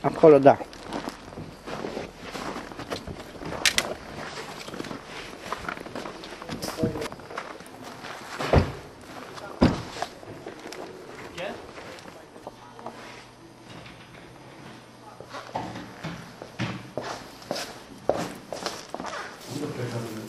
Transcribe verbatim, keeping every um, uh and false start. Eccolo là. Gdzie?